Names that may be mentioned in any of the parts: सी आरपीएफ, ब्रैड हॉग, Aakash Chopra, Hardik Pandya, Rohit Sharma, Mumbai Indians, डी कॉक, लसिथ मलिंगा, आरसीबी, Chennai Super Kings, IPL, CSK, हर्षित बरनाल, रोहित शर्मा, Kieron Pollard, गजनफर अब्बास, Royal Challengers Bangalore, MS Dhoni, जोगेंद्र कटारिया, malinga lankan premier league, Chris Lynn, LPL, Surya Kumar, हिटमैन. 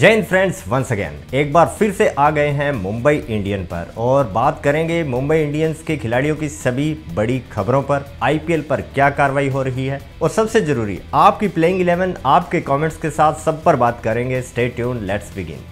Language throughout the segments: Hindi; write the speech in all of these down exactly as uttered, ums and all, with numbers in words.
जय हिंद फ्रेंड्स, वंस अगेन एक बार फिर से आ गए हैं मुंबई इंडियन पर और बात करेंगे मुंबई इंडियंस के खिलाड़ियों की सभी बड़ी खबरों पर, आईपीएल पर क्या कार्रवाई हो रही है और सबसे जरूरी आपकी प्लेइंग इलेवन, आपके कमेंट्स के साथ सब पर बात करेंगे। Stay tune, let's begin.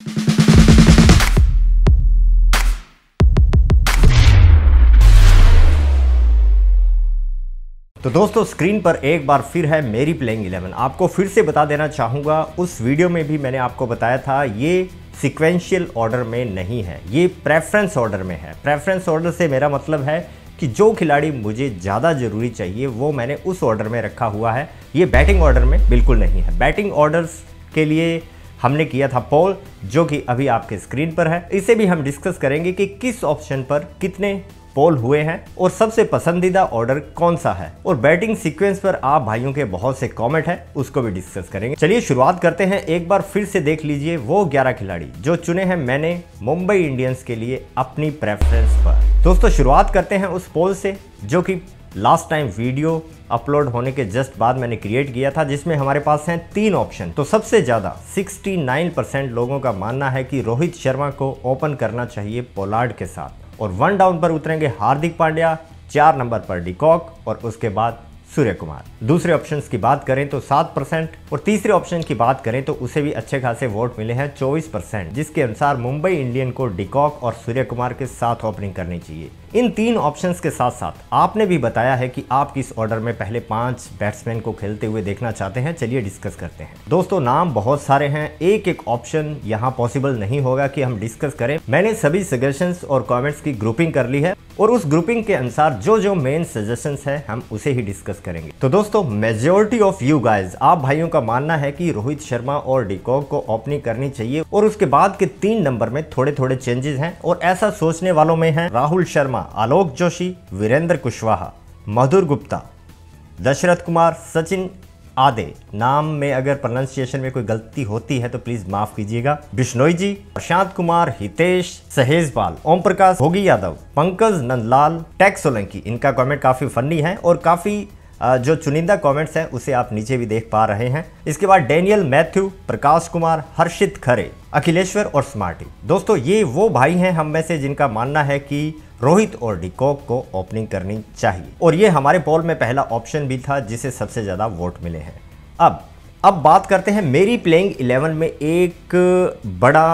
तो दोस्तों, स्क्रीन पर एक बार फिर है मेरी प्लेइंग इलेवन। आपको फिर से बता देना चाहूँगा, उस वीडियो में भी मैंने आपको बताया था ये सिक्वेंशियल ऑर्डर में नहीं है, ये प्रेफरेंस ऑर्डर में है। प्रेफरेंस ऑर्डर से मेरा मतलब है कि जो खिलाड़ी मुझे ज़्यादा ज़रूरी चाहिए वो मैंने उस ऑर्डर में रखा हुआ है, ये बैटिंग ऑर्डर में बिल्कुल नहीं है। बैटिंग ऑर्डर्स के लिए हमने किया था पोल, जो कि अभी आपके स्क्रीन पर है। इसे भी हम डिस्कस करेंगे कि किस ऑप्शन पर कितने पोल हुए हैं और सबसे पसंदीदा ऑर्डर कौन सा है, और बैटिंग सीक्वेंस पर आप भाइयों के बहुत से कमेंट हैं, उसको भी डिस्कस करेंगे। चलिए शुरुआत करते हैं। एक बार फिर से देख लीजिए वो ग्यारह खिलाड़ी जो चुने हैं मैंने मुंबई इंडियंस के लिए अपनी प्रेफरेंस पर। दोस्तों शुरुआत करते हैं उस पोल से जो कि लास्ट टाइम वीडियो अपलोड होने के जस्ट बाद मैंने क्रिएट किया था, जिसमें हमारे पास हैं तीन ऑप्शन। तो सबसे ज़्यादा उनहत्तर परसेंट लोगों का मानना है कि रोहित शर्मा को ओपन करना चाहिए पोलार्ड के साथ, और वन डाउन पर उतरेंगे हार्दिक पांड्या, चार नंबर पर डी कॉक और उसके बाद सूर्य कुमार। दूसरे ऑप्शन की बात करें तो सात परसेंट, और तीसरे ऑप्शन की बात करें तो उसे भी अच्छे खासे वोट मिले हैं चौबीस परसेंट, जिसके अनुसार मुंबई इंडियन को डी कॉक और सूर्य कुमार के साथ ओपनिंग करनी चाहिए। इन तीन ऑप्शंस के साथ साथ आपने भी बताया है कि आप किस ऑर्डर में पहले पांच बैट्समैन को खेलते हुए देखना चाहते हैं। चलिए डिस्कस करते हैं। दोस्तों नाम बहुत सारे हैं, एक एक ऑप्शन यहाँ पॉसिबल नहीं होगा कि हम डिस्कस करें। मैंने सभी सजेशंस और कमेंट्स की ग्रुपिंग कर ली है और उस ग्रुपिंग के अनुसार जो जो मेन सजेशंस है हम उसे ही डिस्कस करेंगे। तो दोस्तों मेजोरिटी ऑफ यू गाइज, आप भाइयों का मानना है कि रोहित शर्मा और डी कॉक को ओपनिंग करनी चाहिए, और उसके बाद के तीन नंबर में थोड़े थोड़े चेंजेस हैं। और ऐसा सोचने वालों में है राहुल शर्मा, आलोक जोशी, वीरेंद्र कुशवाहा, मधुर गुप्ता, दशरथ कुमार, सचिन आदे। नाम में अगर प्रोनाउंसिएशन में कोई गलती होती है तो प्लीज माफ कीजिएगा। बिश्नोई जी, प्रशांत कुमार, हितेश सहेजपाल, ओम प्रकाश, भोगी यादव, पंकज नंदलाल, टैक्स सोलंकी। इनका कमेंट काफी फनी है और काफी जो चुनिंदा कमेंट्स हैं उसे आप नीचे भी देख पा रहे हैं। इसके बाद डेनियल मैथ्यू, प्रकाश कुमार, हर्षित खरे, अखिलेश्वर और स्मार्टी। दोस्तों ये वो भाई हैं हम में से जिनका मानना है कि रोहित और डी कॉक को ओपनिंग करनी चाहिए, और ये हमारे पोल में पहला ऑप्शन भी था जिसे सबसे ज़्यादा वोट मिले हैं। अब अब बात करते हैं मेरी प्लेइंग इलेवन में एक बड़ा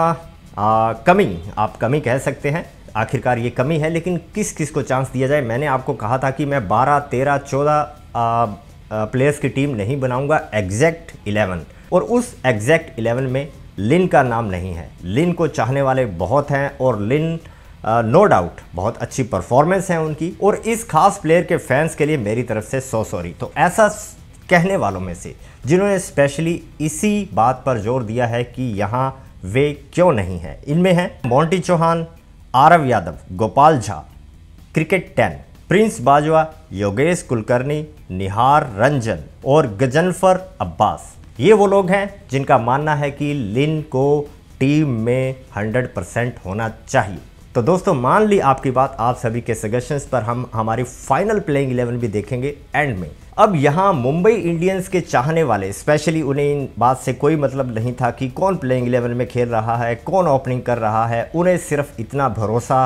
आ, कमी, आप कमी कह सकते हैं, आखिरकार ये कमी है, लेकिन किस किस को चांस दिया जाए। मैंने आपको कहा था कि मैं बारह, तेरह, चौदह प्लेयर्स की टीम नहीं बनाऊंगा, एग्जैक्ट इलेवन, और उस एग्जैक्ट इलेवन में लिन का नाम नहीं है। लिन को चाहने वाले बहुत हैं और लिन नो डाउट बहुत अच्छी परफॉर्मेंस है उनकी, और इस खास प्लेयर के फैंस के लिए मेरी तरफ से सो सॉरी। तो ऐसा कहने वालों में से जिन्होंने स्पेशली इसी बात पर जोर दिया है कि यहाँ वे क्यों नहीं हैं, इनमें हैं Monty Chauhan, Aarav Yadav, Gopal Jha, cricket ten, Prince Bajwa, Yogesh Kulkarni, Nihar Ranjan और गजनफर अब्बास। ये वो लोग हैं जिनका मानना है कि लिन को टीम में सौ परसेंट होना चाहिए। तो दोस्तों मान ली आपकी बात, आप सभी के सजेशंस पर हम हमारी फाइनल प्लेइंग इलेवन भी देखेंगे एंड में। अब यहाँ मुंबई इंडियंस के चाहने वाले स्पेशली, उन्हें इन बात से कोई मतलब नहीं था कि कौन प्लेइंग इलेवन में खेल रहा है, कौन ओपनिंग कर रहा है। उन्हें सिर्फ इतना भरोसा,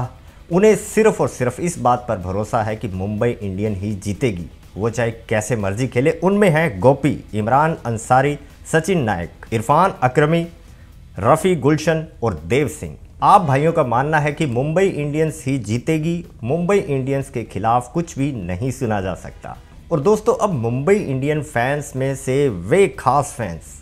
उन्हें सिर्फ और सिर्फ इस बात पर भरोसा है कि मुंबई इंडियन ही जीतेगी, वो चाहे कैसे मर्जी खेले। उनमें हैं गोपी, इमरान अंसारी, सचिन नायक, इरफान अक्रमी, रफ़ी गुलशन और देव सिंह। आप भाइयों का मानना है कि मुंबई इंडियंस ही जीतेगी, मुंबई इंडियंस के खिलाफ कुछ भी नहीं सुना जा सकता। और दोस्तों अब मुंबई इंडियन फैंस में से वे खास फैंस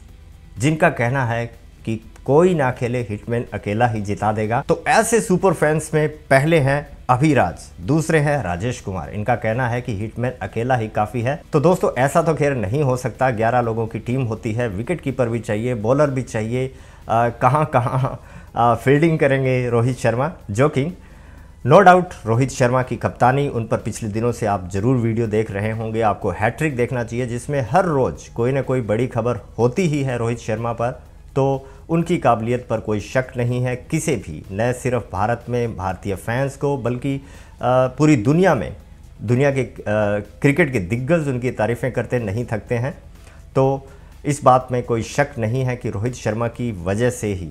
जिनका कहना है कि कोई ना खेले, हिटमैन अकेला ही जिता देगा, तो ऐसे सुपर फैंस में पहले हैं अभिराज, दूसरे हैं राजेश कुमार। इनका कहना है कि हिटमैन अकेला ही काफ़ी है। तो दोस्तों ऐसा तो खैर नहीं हो सकता, ग्यारह लोगों की टीम होती है, विकेट कीपर भी चाहिए, बॉलर भी चाहिए, कहाँ कहाँ फील्डिंग करेंगे रोहित शर्मा, जो कि नो डाउट रोहित शर्मा की कप्तानी, उन पर पिछले दिनों से आप ज़रूर वीडियो देख रहे होंगे। आपको हैट्रिक देखना चाहिए जिसमें हर रोज़ कोई ना कोई बड़ी खबर होती ही है रोहित शर्मा पर, तो उनकी काबिलियत पर कोई शक नहीं है किसे भी, न सिर्फ भारत में भारतीय फैंस को बल्कि पूरी दुनिया में, दुनिया के क्रिकेट के दिग्गज उनकी तारीफ़ें करते नहीं थकते हैं। तो इस बात में कोई शक नहीं है कि रोहित शर्मा की वजह से ही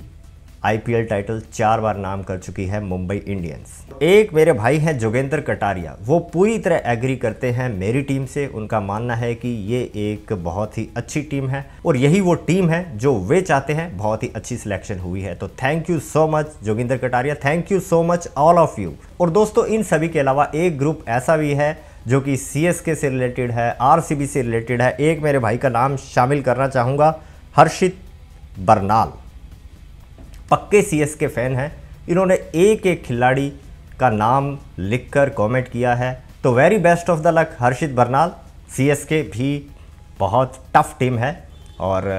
आईपीएल टाइटल चार बार नाम कर चुकी है मुंबई इंडियंस। एक मेरे भाई हैं जोगेंद्र कटारिया, वो पूरी तरह एग्री करते हैं मेरी टीम से। उनका मानना है कि ये एक बहुत ही अच्छी टीम है और यही वो टीम है जो वे चाहते हैं। बहुत ही अच्छी सिलेक्शन हुई है, तो thank you so much जोगेंद्र कटारिया, thank you so much all of you. और दोस्तों, इन सभी के अलावा एक ग्रुप ऐसा भी है जो कि सीएसके से रिलेटेड है, आरसीबी से रिलेटेड है। एक मेरे भाई का नाम शामिल करना चाहूँगा, हर्षित बरनाल, पक्के सीएसके फैन हैं। इन्होंने एक एक खिलाड़ी का नाम लिखकर कमेंट किया है, तो very best of the luck हर्षित बरनाल। CSK भी बहुत टफ टीम है और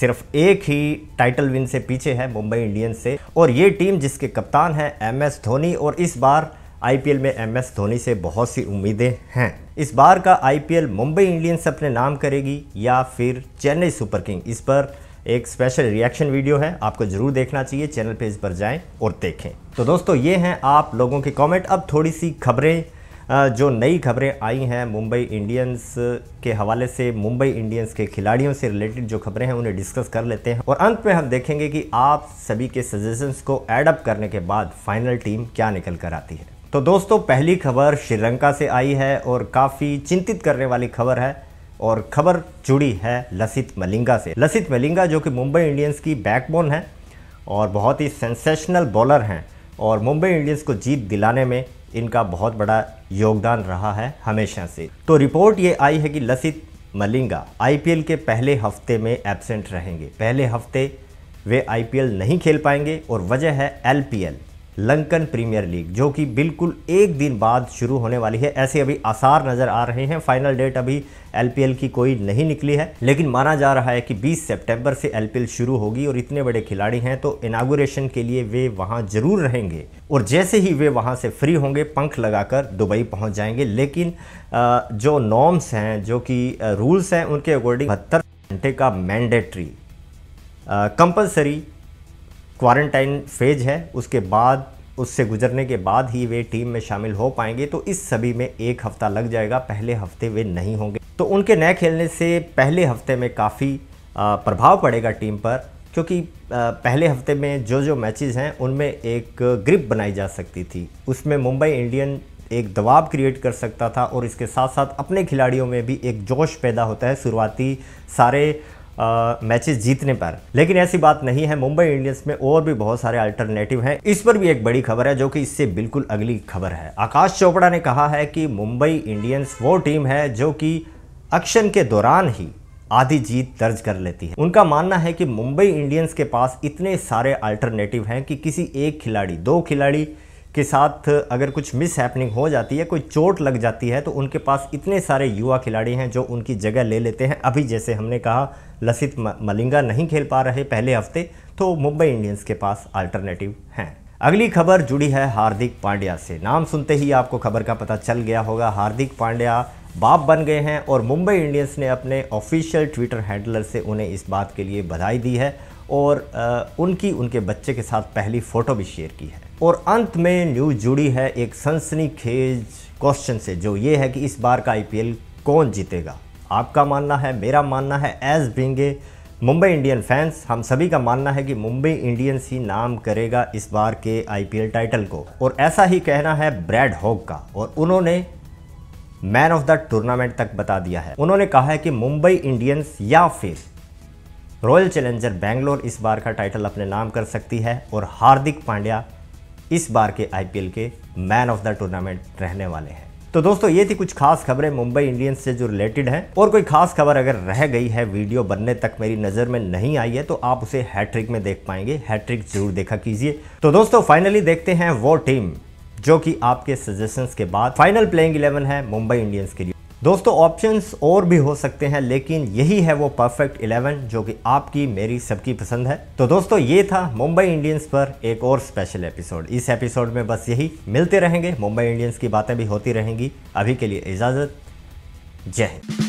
सिर्फ एक ही टाइटल विन से पीछे है मुंबई इंडियंस से, और ये टीम जिसके कप्तान हैं एमएस धोनी, और इस बार आईपीएल में एमएस धोनी से बहुत सी उम्मीदें हैं। इस बार का आईपीएल मुंबई इंडियंस अपने नाम करेगी या फिर चेन्नई सुपर किंग, इस पर एक स्पेशल रिएक्शन वीडियो है, आपको जरूर देखना चाहिए। चैनल पेज पर जाएं और देखें। तो दोस्तों, ये हैं आप लोगों के कमेंट। अब थोड़ी सी खबरें, जो नई खबरें आई हैं मुंबई इंडियंस के हवाले से, मुंबई इंडियंस के खिलाड़ियों से रिलेटेड जो खबरें हैं उन्हें डिस्कस कर लेते हैं, और अंत में हम देखेंगे कि आप सभी के सजेशंस को एडअप करने के बाद फाइनल टीम क्या निकल कर आती है। तो दोस्तों, पहली खबर श्रीलंका से आई है और काफ़ी चिंतित करने वाली खबर है, और खबर जुड़ी है लसिथ मलिंगा से। लसिथ मलिंगा जो कि मुंबई इंडियंस की बैकबोन है और बहुत ही सेंसेशनल बॉलर हैं, और मुंबई इंडियंस को जीत दिलाने में इनका बहुत बड़ा योगदान रहा है हमेशा से। तो रिपोर्ट ये आई है कि लसिथ मलिंगा आईपीएल के पहले हफ्ते में एब्सेंट रहेंगे। पहले हफ्ते वे आईपीएल नहीं खेल पाएंगे, और वजह है एलपीएल, लंकन प्रीमियर लीग, जो कि बिल्कुल एक दिन बाद शुरू होने वाली है। ऐसे अभी आसार नज़र आ रहे हैं। फाइनल डेट अभी एलपीएल की कोई नहीं निकली है, लेकिन माना जा रहा है कि बीस सितंबर से एलपीएल शुरू होगी, और इतने बड़े खिलाड़ी हैं तो इनागुरेशन के लिए वे वहां जरूर रहेंगे। और जैसे ही वे वहां से फ्री होंगे पंख लगाकर दुबई पहुँच जाएंगे। लेकिन जो नॉर्म्स हैं, जो कि रूल्स हैं, उनके अकॉर्डिंग बहत्तर घंटे का मैंडेटरी कंपल्सरी क्वारंटाइन फेज है, उसके बाद उससे गुजरने के बाद ही वे टीम में शामिल हो पाएंगे। तो इस सभी में एक हफ्ता लग जाएगा, पहले हफ्ते वे नहीं होंगे, तो उनके न खेलने से पहले हफ्ते में काफ़ी प्रभाव पड़ेगा टीम पर, क्योंकि पहले हफ्ते में जो जो मैचेस हैं उनमें एक ग्रिप बनाई जा सकती थी, उसमें मुंबई इंडियन एक दबाव क्रिएट कर सकता था, और इसके साथ साथ अपने खिलाड़ियों में भी एक जोश पैदा होता है शुरुआती सारे मैचेस uh, जीतने पर। लेकिन ऐसी बात नहीं है, मुंबई इंडियंस में और भी बहुत सारे अल्टरनेटिव हैं। इस पर भी एक बड़ी खबर है, जो कि इससे बिल्कुल अगली खबर है। आकाश चोपड़ा ने कहा है कि मुंबई इंडियंस वो टीम है जो कि एक्शन के दौरान ही आधी जीत दर्ज कर लेती है। उनका मानना है कि मुंबई इंडियंस के पास इतने सारे अल्टरनेटिव हैं कि किसी एक खिलाड़ी, दो खिलाड़ी के साथ अगर कुछ मिस हैपनिंग हो जाती है, कोई चोट लग जाती है, तो उनके पास इतने सारे युवा खिलाड़ी हैं जो उनकी जगह ले लेते हैं। अभी जैसे हमने कहा लसिथ मलिंगा नहीं खेल पा रहे पहले हफ्ते, तो मुंबई इंडियंस के पास अल्टरनेटिव हैं। अगली खबर जुड़ी है हार्दिक पांड्या से। नाम सुनते ही आपको खबर का पता चल गया होगा। हार्दिक पांड्या बाप बन गए हैं, और मुंबई इंडियंस ने अपने ऑफिशियल ट्विटर हैंडलर से उन्हें इस बात के लिए बधाई दी है, और उनकी उनके बच्चे के साथ पहली फ़ोटो भी शेयर की है। और अंत में न्यूज़ जुड़ी है एक सनसनीखेज क्वेश्चन से, जो ये है कि इस बार का आईपीएल कौन जीतेगा। आपका मानना है, मेरा मानना है, as being a Mumbai Indian fans, हम सभी का मानना है कि मुंबई इंडियंस ही नाम करेगा इस बार के आईपीएल टाइटल को, और ऐसा ही कहना है ब्रैड हॉग का, और उन्होंने मैन ऑफ द टूर्नामेंट तक बता दिया है। उन्होंने कहा है कि मुंबई इंडियंस या फिर रॉयल चैलेंजर बैंगलोर इस बार का टाइटल अपने नाम कर सकती है, और हार्दिक पांड्या इस बार के आईपीएल के मैन ऑफ द टूर्नामेंट रहने वाले हैं। तो दोस्तों, ये थी कुछ खास खबरें मुंबई इंडियंस से जो रिलेटेड हैं, और कोई खास खबर अगर रह गई है, वीडियो बनने तक मेरी नज़र में नहीं आई है, तो आप उसे हैट्रिक में देख पाएंगे। हैट्रिक जरूर देखा कीजिए। तो दोस्तों, फाइनली देखते हैं वो टीम जो कि आपके सजेशंस के बाद फाइनल प्लेइंग इलेवन है मुंबई इंडियंस के लिए। दोस्तों, ऑप्शंस और भी हो सकते हैं, लेकिन यही है वो परफेक्ट इलेवन जो कि आपकी, मेरी, सबकी पसंद है। तो दोस्तों, ये था मुंबई इंडियंस पर एक और स्पेशल एपिसोड। इस एपिसोड में बस यही, मिलते रहेंगे, मुंबई इंडियंस की बातें भी होती रहेंगी। अभी के लिए इजाज़त, जय हिंद।